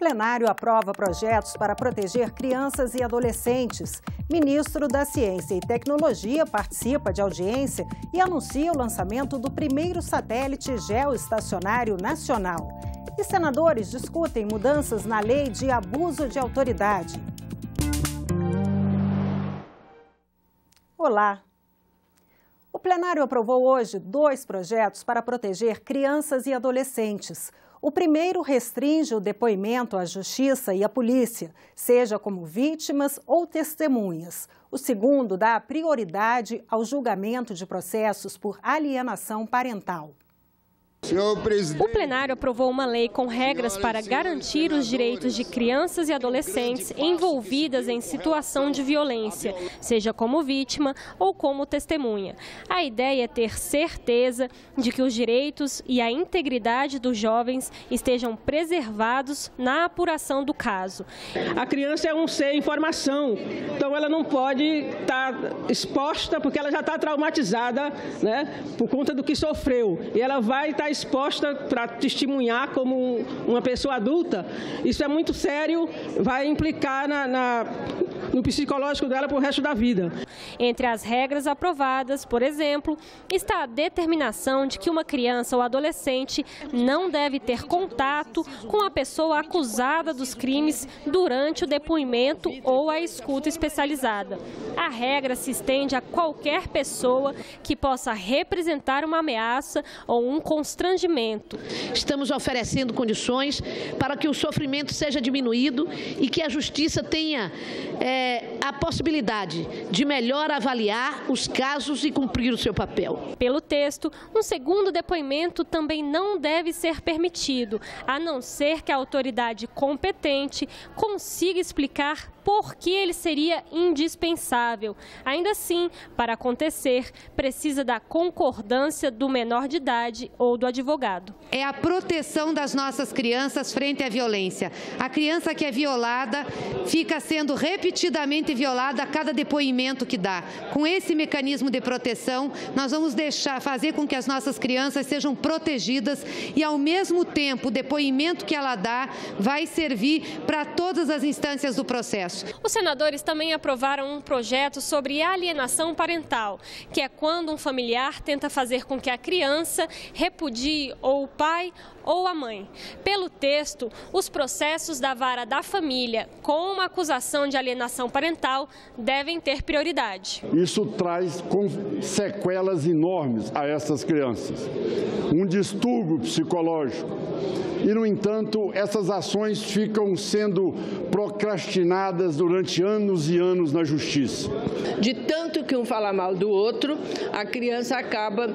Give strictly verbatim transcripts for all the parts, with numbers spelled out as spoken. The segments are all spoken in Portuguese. Plenário aprova projetos para proteger crianças e adolescentes. Ministro da Ciência e Tecnologia participa de audiência e anuncia o lançamento do primeiro satélite geoestacionário nacional. E senadores discutem mudanças na lei de abuso de autoridade. Olá! O plenário aprovou hoje dois projetos para proteger crianças e adolescentes. O primeiro restringe o depoimento à justiça e à polícia, seja como vítimas ou testemunhas. O segundo dá prioridade ao julgamento de processos por alienação parental. O plenário aprovou uma lei com regras para garantir os direitos de crianças e adolescentes envolvidas em situação de violência, seja como vítima ou como testemunha. A ideia é ter certeza de que os direitos e a integridade dos jovens estejam preservados na apuração do caso. A criança é um ser em formação, então ela não pode estar exposta porque ela já está traumatizada, né, por conta do que sofreu, e ela vai estar exposta para testemunhar como uma pessoa adulta. Isso é muito sério, vai implicar na, na, no psicológico dela para o resto da vida. Entre as regras aprovadas, por exemplo, está a determinação de que uma criança ou adolescente não deve ter contato com a pessoa acusada dos crimes durante o depoimento ou a escuta especializada. A regra se estende a qualquer pessoa que possa representar uma ameaça ou um constrangimento. Estamos oferecendo condições para que o sofrimento seja diminuído e que a justiça tenha é, a possibilidade de melhor avaliar os casos e cumprir o seu papel. Pelo texto, um segundo depoimento também não deve ser permitido, a não ser que a autoridade competente consiga explicar por que ele seria indispensável. Ainda assim, para acontecer, precisa da concordância do menor de idade ou do advogado. É a proteção das nossas crianças frente à violência. A criança que é violada fica sendo repetidamente violada a cada depoimento que dá. Com esse mecanismo de proteção, nós vamos deixar, fazer com que as nossas crianças sejam protegidas e, ao mesmo tempo, o depoimento que ela dá vai servir para todas as instâncias do processo. Os senadores também aprovaram um projeto sobre alienação parental, que é quando um familiar tenta fazer com que a criança repudie ou o pai ou a mãe. Pelo texto, os processos da vara da família com uma acusação de alienação parental devem ter prioridade. Isso traz sequelas enormes a essas crianças, um distúrbio psicológico. E, no entanto, essas ações ficam sendo procrastinadas durante anos e anos na justiça. De tanto que um fala mal do outro, a criança acaba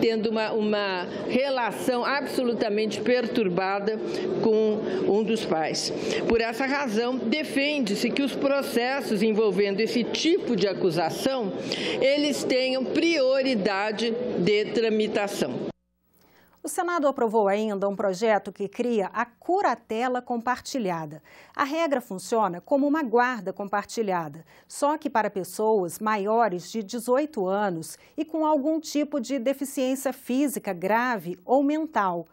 tendo uma, uma relação absolutamente perturbada com um dos pais. Por essa razão, defende-se que os processos envolvendo esse tipo de acusação, eles tenham prioridade de tramitação. O Senado aprovou ainda um projeto que cria a curatela compartilhada. A regra funciona como uma guarda compartilhada, só que para pessoas maiores de dezoito anos e com algum tipo de deficiência física grave ou mental.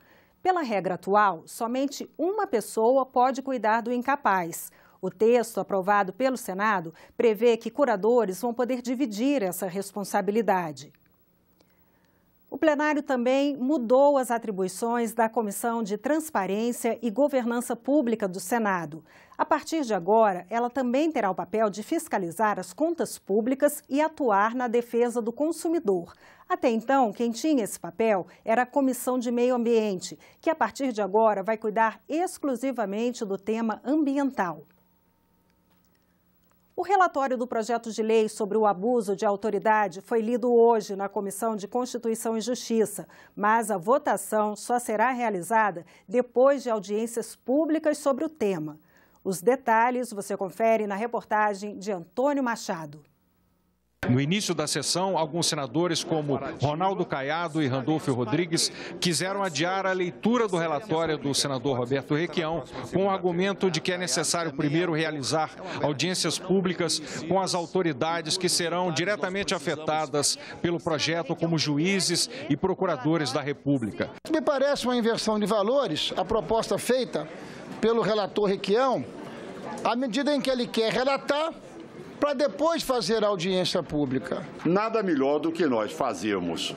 Pela regra atual, somente uma pessoa pode cuidar do incapaz. O texto aprovado pelo Senado prevê que curadores vão poder dividir essa responsabilidade. O plenário também mudou as atribuições da Comissão de Transparência e Governança Pública do Senado. A partir de agora, ela também terá o papel de fiscalizar as contas públicas e atuar na defesa do consumidor. Até então, quem tinha esse papel era a Comissão de Meio Ambiente, que a partir de agora vai cuidar exclusivamente do tema ambiental. O relatório do projeto de lei sobre o abuso de autoridade foi lido hoje na Comissão de Constituição e Justiça, mas a votação só será realizada depois de audiências públicas sobre o tema. Os detalhes você confere na reportagem de Antônio Machado. No início da sessão, alguns senadores como Ronaldo Caiado e Randolfo Rodrigues quiseram adiar a leitura do relatório do senador Roberto Requião com o argumento de que é necessário primeiro realizar audiências públicas com as autoridades que serão diretamente afetadas pelo projeto, como juízes e procuradores da República. Me parece uma inversão de valores a proposta feita pelo relator Requião, à medida em que ele quer relatar para depois fazer a audiência pública. Nada melhor do que nós fazermos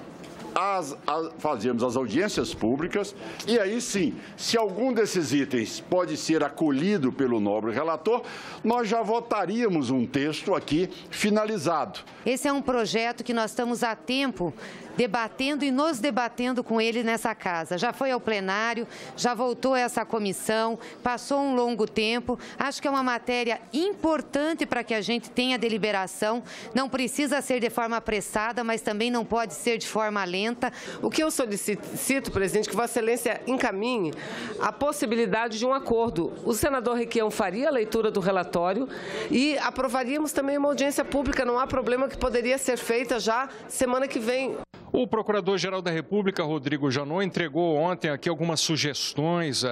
as, as, fazermos as audiências públicas e aí sim, se algum desses itens pode ser acolhido pelo nobre relator, nós já votaríamos um texto aqui finalizado. Esse é um projeto que nós estamos há tempo debatendo e nos debatendo com ele nessa casa. Já foi ao plenário, já voltou a essa comissão, passou um longo tempo. Acho que é uma matéria importante para que a gente tenha deliberação. Não precisa ser de forma apressada, mas também não pode ser de forma lenta. O que eu solicito, presidente, que Vossa Excelência encaminhe a possibilidade de um acordo. O senador Requião faria a leitura do relatório e aprovaríamos também uma audiência pública. Não há problema, que poderia ser feita já semana que vem. O Procurador-Geral da República, Rodrigo Janot, entregou ontem aqui algumas sugestões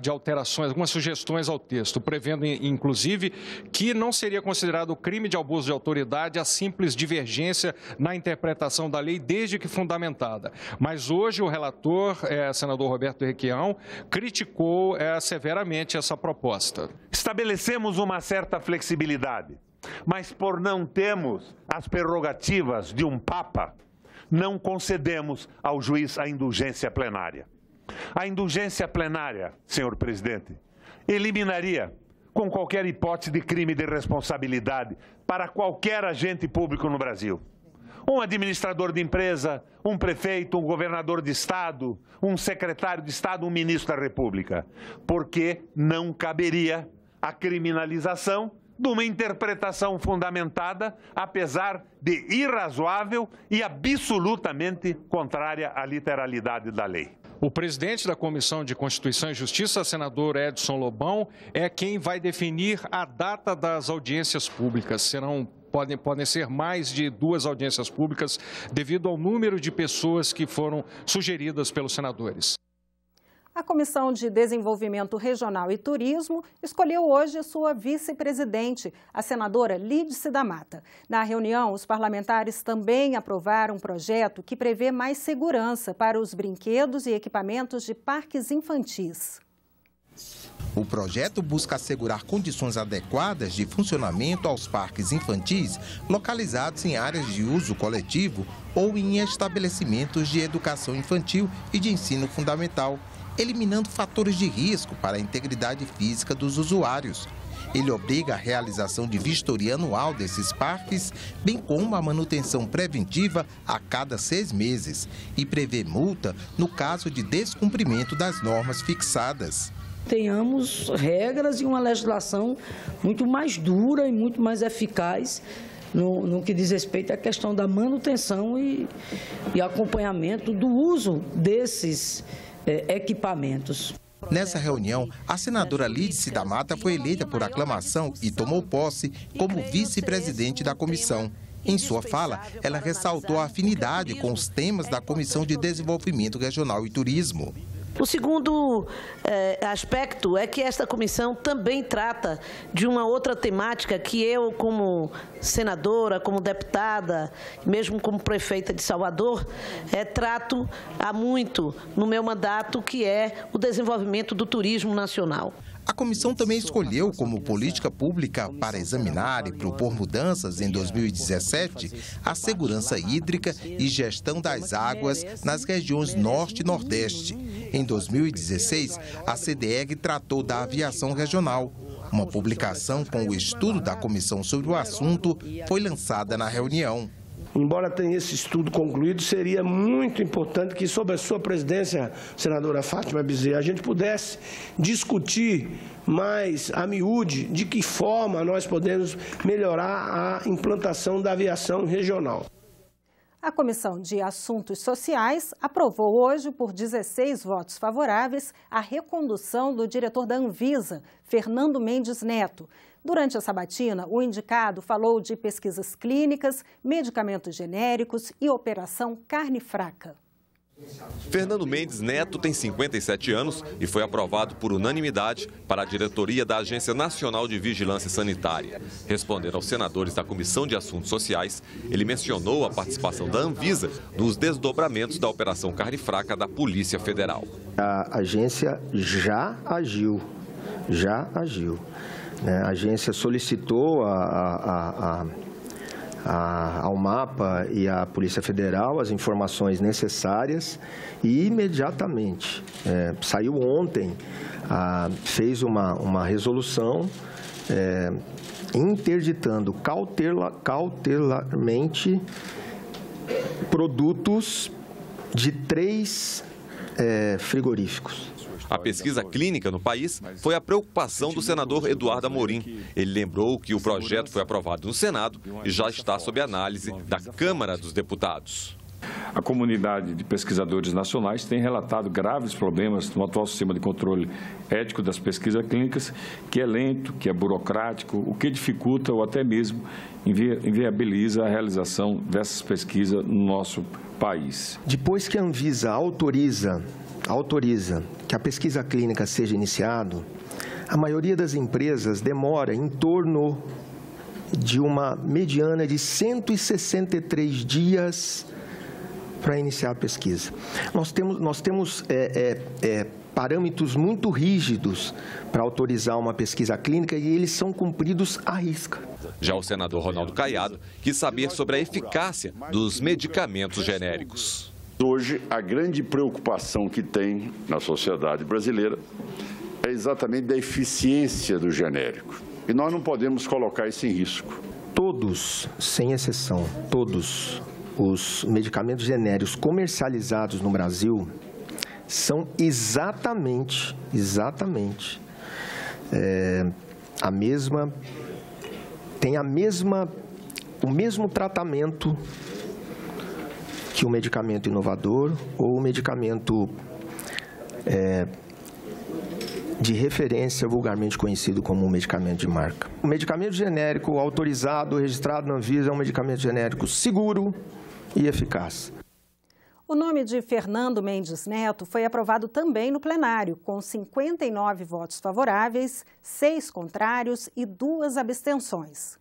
de alterações, algumas sugestões ao texto, prevendo, inclusive, que não seria considerado crime de abuso de autoridade a simples divergência na interpretação da lei, desde que fundamentada. Mas hoje o relator, senador Roberto Requião, criticou severamente essa proposta. Estabelecemos uma certa flexibilidade, mas por não termos as prerrogativas de um Papa, não concedemos ao juiz a indulgência plenária. A indulgência plenária, senhor presidente, eliminaria, com qualquer hipótese de crime de responsabilidade, para qualquer agente público no Brasil. Um administrador de empresa, um prefeito, um governador de Estado, um secretário de Estado, um ministro da República. Porque não caberia a criminalização de uma interpretação fundamentada, apesar de irrazoável e absolutamente contrária à literalidade da lei. O presidente da Comissão de Constituição e Justiça, senador Edson Lobão, é quem vai definir a data das audiências públicas. Serão Podem, podem ser mais de duas audiências públicas, devido ao número de pessoas que foram sugeridas pelos senadores. A Comissão de Desenvolvimento Regional e Turismo escolheu hoje sua vice-presidente, a senadora Lídice da Mata. Na reunião, os parlamentares também aprovaram um projeto que prevê mais segurança para os brinquedos e equipamentos de parques infantis. O projeto busca assegurar condições adequadas de funcionamento aos parques infantis localizados em áreas de uso coletivo ou em estabelecimentos de educação infantil e de ensino fundamental, eliminando fatores de risco para a integridade física dos usuários. Ele obriga a realização de vistoria anual desses parques, bem como a manutenção preventiva a cada seis meses e prevê multa no caso de descumprimento das normas fixadas. Tenhamos regras e uma legislação muito mais dura e muito mais eficaz no, no que diz respeito à questão da manutenção e, e acompanhamento do uso desses eh, equipamentos. Nessa reunião, a senadora Lídice da Mata foi eleita por aclamação e tomou posse como vice-presidente da comissão. Em sua fala, ela ressaltou a afinidade com os temas da Comissão de Desenvolvimento Regional e Turismo. O segundo eh, aspecto é que esta comissão também trata de uma outra temática que eu, como senadora, como deputada, mesmo como prefeita de Salvador, eh, trato há muito no meu mandato, que é o desenvolvimento do turismo nacional. A comissão também escolheu como política pública para examinar e propor mudanças em dois mil e dezessete a segurança hídrica e gestão das águas nas regiões Norte e Nordeste. Em dois mil e dezesseis, a C D E G tratou da aviação regional. Uma publicação com o estudo da comissão sobre o assunto foi lançada na reunião. Embora tenha esse estudo concluído, seria muito importante que, sob a sua presidência, senadora Fátima Bezerra, a gente pudesse discutir mais a miúde de que forma nós podemos melhorar a implantação da aviação regional. A Comissão de Assuntos Sociais aprovou hoje, por dezesseis votos favoráveis, a recondução do diretor da Anvisa, Fernando Mendes Neto. Durante a sabatina, o indicado falou de pesquisas clínicas, medicamentos genéricos e operação carne fraca. Fernando Mendes Neto tem cinquenta e sete anos e foi aprovado por unanimidade para a diretoria da Agência Nacional de Vigilância Sanitária. Respondendo aos senadores da Comissão de Assuntos Sociais, ele mencionou a participação da Anvisa nos desdobramentos da Operação Carne Fraca da Polícia Federal. A agência já agiu, já agiu. A agência solicitou a... a, a, a... ao MAPA e à Polícia Federal as informações necessárias e imediatamente, é, saiu ontem, a, fez uma, uma resolução é, interditando cautela, cautelarmente produtos de três é, frigoríficos. A pesquisa clínica no país foi a preocupação do senador Eduardo Amorim. Ele lembrou que o projeto foi aprovado no Senado e já está sob análise da Câmara dos Deputados. A comunidade de pesquisadores nacionais tem relatado graves problemas no atual sistema de controle ético das pesquisas clínicas, que é lento, que é burocrático, o que dificulta ou até mesmo inviabiliza a realização dessas pesquisas no nosso país. Depois que a Anvisa autoriza... autoriza que a pesquisa clínica seja iniciada, a maioria das empresas demora em torno de uma mediana de cento e sessenta e três dias para iniciar a pesquisa. Nós temos, nós temos é, é, é, parâmetros muito rígidos para autorizar uma pesquisa clínica e eles são cumpridos à risca. Já o senador Ronaldo Caiado quis saber sobre a eficácia dos medicamentos genéricos. Hoje, a grande preocupação que tem na sociedade brasileira é exatamente da eficiência do genérico. E nós não podemos colocar isso em risco. Todos, sem exceção, todos os medicamentos genéricos comercializados no Brasil são exatamente, exatamente, é, a mesma, tem a mesma, o mesmo tratamento que o medicamento inovador ou o medicamento é, de referência, vulgarmente conhecido como um medicamento de marca. O medicamento genérico autorizado, registrado na Anvisa, é um medicamento genérico seguro e eficaz. O nome de Fernando Mendes Neto foi aprovado também no plenário, com cinquenta e nove votos favoráveis, seis contrários e duas abstenções.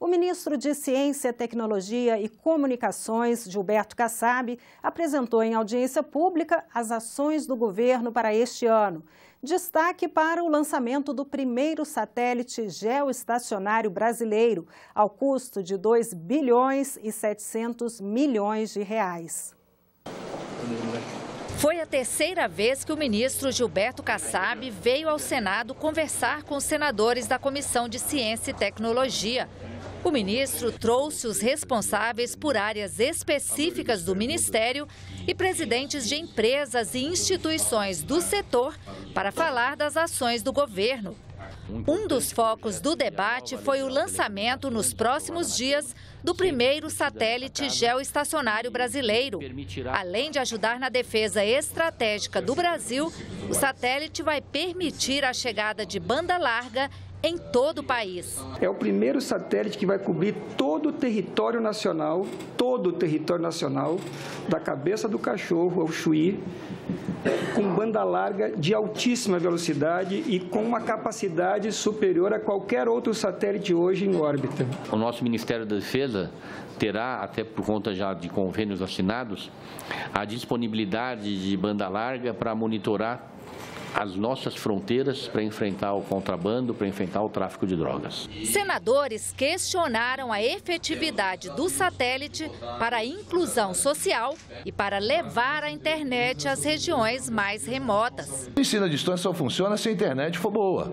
O ministro de Ciência, Tecnologia e Comunicações, Gilberto Kassab, apresentou em audiência pública as ações do governo para este ano. Destaque para o lançamento do primeiro satélite geoestacionário brasileiro, ao custo de dois bilhões e setecentos milhões de reais. Foi a terceira vez que o ministro Gilberto Kassab veio ao Senado conversar com os senadores da Comissão de Ciência e Tecnologia. O ministro trouxe os responsáveis por áreas específicas do Ministério e presidentes de empresas e instituições do setor para falar das ações do governo. Um dos focos do debate foi o lançamento, nos próximos dias, do primeiro satélite geoestacionário brasileiro. Além de ajudar na defesa estratégica do Brasil, o satélite vai permitir a chegada de banda larga em todo o país. É o primeiro satélite que vai cobrir todo o território nacional, todo o território nacional, da cabeça do cachorro ao Chuí, com banda larga de altíssima velocidade e com uma capacidade superior a qualquer outro satélite hoje em órbita. O nosso Ministério da Defesa terá, até por conta já de convênios assinados, a disponibilidade de banda larga para monitorar as nossas fronteiras, para enfrentar o contrabando, para enfrentar o tráfico de drogas. Senadores questionaram a efetividade do satélite para a inclusão social e para levar a internet às regiões mais remotas. O ensino à distância só funciona se a internet for boa,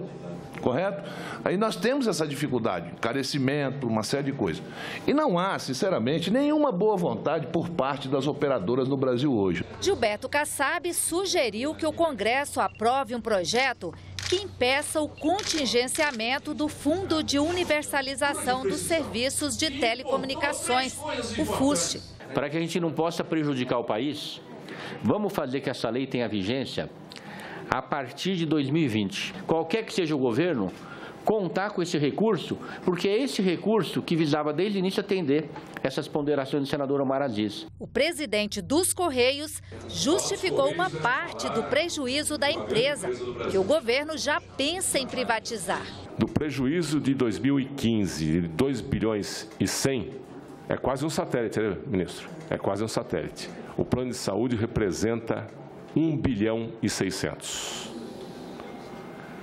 correto? Aí nós temos essa dificuldade, encarecimento, uma série de coisas. E não há, sinceramente, nenhuma boa vontade por parte das operadoras no Brasil hoje. Gilberto Kassab sugeriu que o Congresso aprove um projeto que impeça o contingenciamento do Fundo de Universalização dos Serviços de Telecomunicações, o FUST. Para que a gente não possa prejudicar o país, vamos fazer que essa lei tenha vigência a partir de dois mil e vinte. Qualquer que seja o governo, contar com esse recurso, porque é esse recurso que visava desde o início atender essas ponderações do senador Omar Aziz. O presidente dos Correios justificou uma parte do prejuízo da empresa, que o governo já pensa em privatizar. Do prejuízo de dois mil e quinze, de dois bilhões e cem, é quase um satélite, né, ministro? É quase um satélite. O plano de saúde representa um bilhão e seiscentos.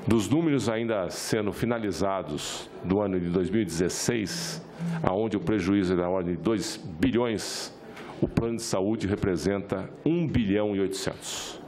Dos números ainda sendo finalizados do ano de dois mil e dezesseis, aonde o prejuízo é da ordem de dois bilhões, o plano de saúde representa um bilhão e oitocentos.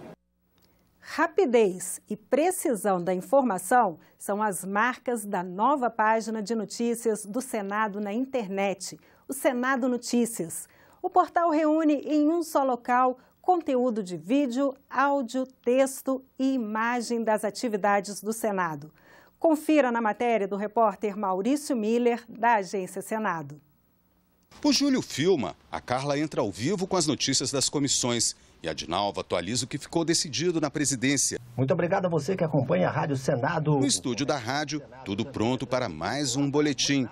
Rapidez e precisão da informação são as marcas da nova página de notícias do Senado na internet, o Senado Notícias. O portal reúne em um só local conteúdo de vídeo, áudio, texto e imagem das atividades do Senado. Confira na matéria do repórter Maurício Miller, da Agência Senado. O Júlio filma, a Carla entra ao vivo com as notícias das comissões e a Dinalva atualiza o que ficou decidido na presidência. Muito obrigado a você que acompanha a Rádio Senado. No estúdio da rádio, tudo pronto para mais um boletim.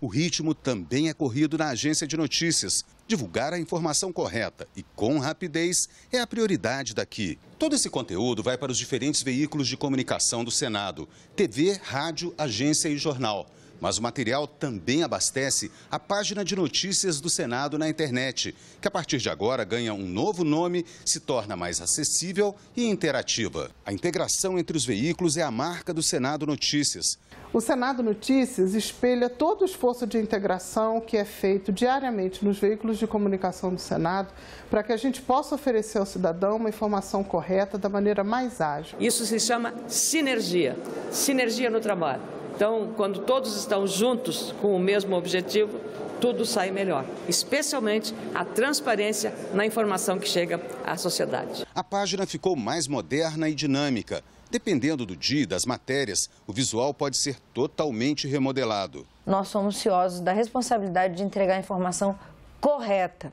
O ritmo também é corrido na agência de notícias. Divulgar a informação correta e com rapidez é a prioridade daqui. Todo esse conteúdo vai para os diferentes veículos de comunicação do Senado, T V, rádio, agência e jornal. Mas o material também abastece a página de notícias do Senado na internet, que a partir de agora ganha um novo nome, se torna mais acessível e interativa. A integração entre os veículos é a marca do Senado Notícias. O Senado Notícias espelha todo o esforço de integração que é feito diariamente nos veículos de comunicação do Senado, para que a gente possa oferecer ao cidadão uma informação correta da maneira mais ágil. Isso se chama sinergia, sinergia no trabalho. Então, quando todos estão juntos com o mesmo objetivo, tudo sai melhor, especialmente a transparência na informação que chega à sociedade. A página ficou mais moderna e dinâmica. Dependendo do dia e das matérias, o visual pode ser totalmente remodelado. Nós somos ciosos da responsabilidade de entregar a informação correta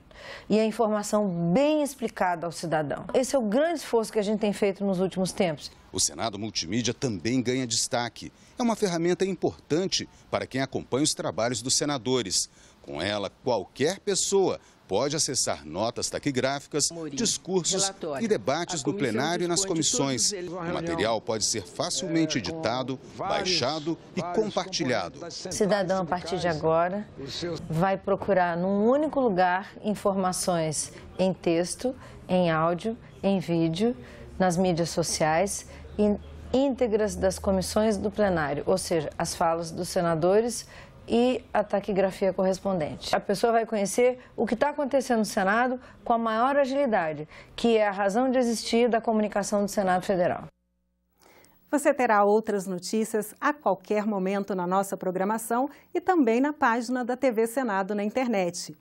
e a informação bem explicada ao cidadão. Esse é o grande esforço que a gente tem feito nos últimos tempos. O Senado Multimídia também ganha destaque. É uma ferramenta importante para quem acompanha os trabalhos dos senadores. Com ela, qualquer pessoa pode acessar notas taquigráficas, Amorim, discursos relatório, e debates do plenário e nas comissões. O material pode ser facilmente editado, baixado e compartilhado. O cidadão, a partir de agora, vai procurar num único lugar informações em texto, em áudio, em vídeo, nas mídias sociais e íntegras das comissões do plenário, ou seja, as falas dos senadores e a taquigrafia correspondente. A pessoa vai conhecer o que está acontecendo no Senado com a maior agilidade, que é a razão de existir da comunicação do Senado Federal. Você terá outras notícias a qualquer momento na nossa programação e também na página da T V Senado na internet.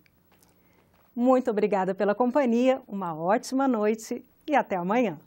Muito obrigada pela companhia, uma ótima noite e até amanhã.